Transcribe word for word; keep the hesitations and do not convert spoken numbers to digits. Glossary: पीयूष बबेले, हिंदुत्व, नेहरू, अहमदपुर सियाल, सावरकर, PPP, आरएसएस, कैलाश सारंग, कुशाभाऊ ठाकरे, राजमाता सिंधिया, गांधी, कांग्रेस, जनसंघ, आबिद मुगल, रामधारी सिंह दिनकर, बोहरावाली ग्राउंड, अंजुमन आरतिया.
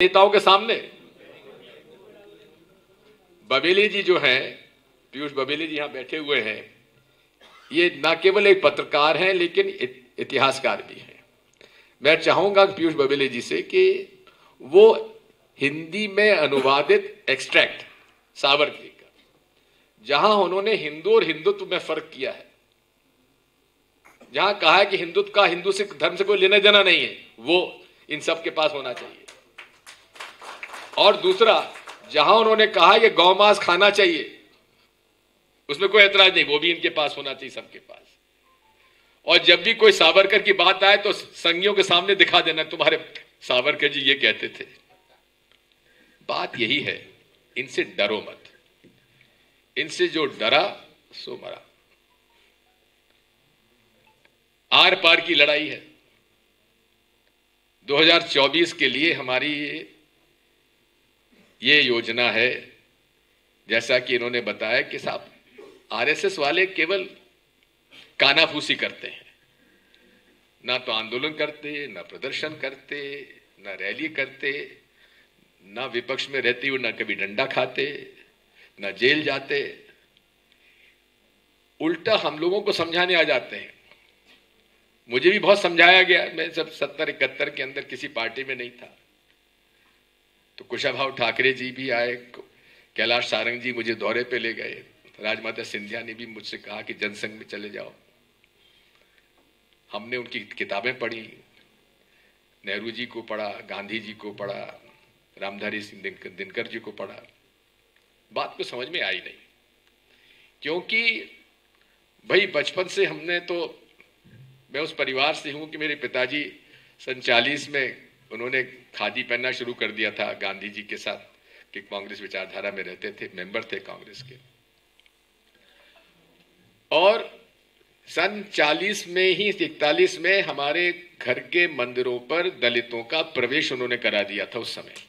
नेताओं के सामने। बबेले जी जो हैं, पीयूष बबेले जी यहाँ बैठे हुए हैं, ये न केवल एक पत्रकार हैं लेकिन इतिहासकार भी हैं। मैं चाहूंगा पीयूष बबेले जी से कि वो हिंदी में अनुवादित एक्सट्रैक्ट सावरकर का, जहां उन्होंने हिंदू और हिंदुत्व में फर्क किया है, जहां कहा है कि हिंदुत्व का हिंदू से धर्म से कोई लेना देना नहीं है, वो इन सब के पास होना चाहिए। और दूसरा, जहां उन्होंने कहा कि गौ मांस खाना चाहिए, उसमें कोई एतराज नहीं, वो भी इनके पास होना चाहिए, सबके पास। और जब भी कोई सावरकर की बात आए तो संगियों के सामने दिखा देना, तुम्हारे सावरकर जी ये कहते थे। बात यही है, इनसे डरो मत, इनसे जो डरा सो मरा। आर पार की लड़ाई है। दो हज़ार चौबीस के लिए हमारी ये योजना है, जैसा कि इन्होंने बताया कि साहब आरएसएस वाले केवल कानाफूसी करते हैं, ना तो आंदोलन करते, ना प्रदर्शन करते, ना रैली करते, ना विपक्ष में रहते हुए ना कभी डंडा खाते, ना जेल जाते, उल्टा हम लोगों को समझाने आ जाते हैं। मुझे भी बहुत समझाया गया, मैं जब सत्तर इकहत्तर के अंदर किसी पार्टी में नहीं था तो कुशाभाऊ ठाकरे जी भी आए, कैलाश सारंग जी मुझे दौरे पे ले गए, राजमाता सिंधिया ने भी मुझसे कहा कि जनसंघ में चले जाओ। हमने उनकी किताबें पढ़ी, नेहरू जी को पढ़ा, गांधी जी को पढ़ा, रामधारी सिंह दिनकर जी को पढ़ा। बात को समझ में आई नहीं, क्योंकि भाई बचपन से हमने तो, मैं उस परिवार से हूँ कि मेरे पिताजी सन चालीस में उन्होंने खादी पहनना शुरू कर दिया था, गांधी जी के साथ कि कांग्रेस विचारधारा में रहते थे, मेंबर थे कांग्रेस के। और सन चालीस में ही इकतालीस में हमारे घर के मंदिरों पर दलितों का प्रवेश उन्होंने करा दिया था उस समय।